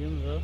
Yunga.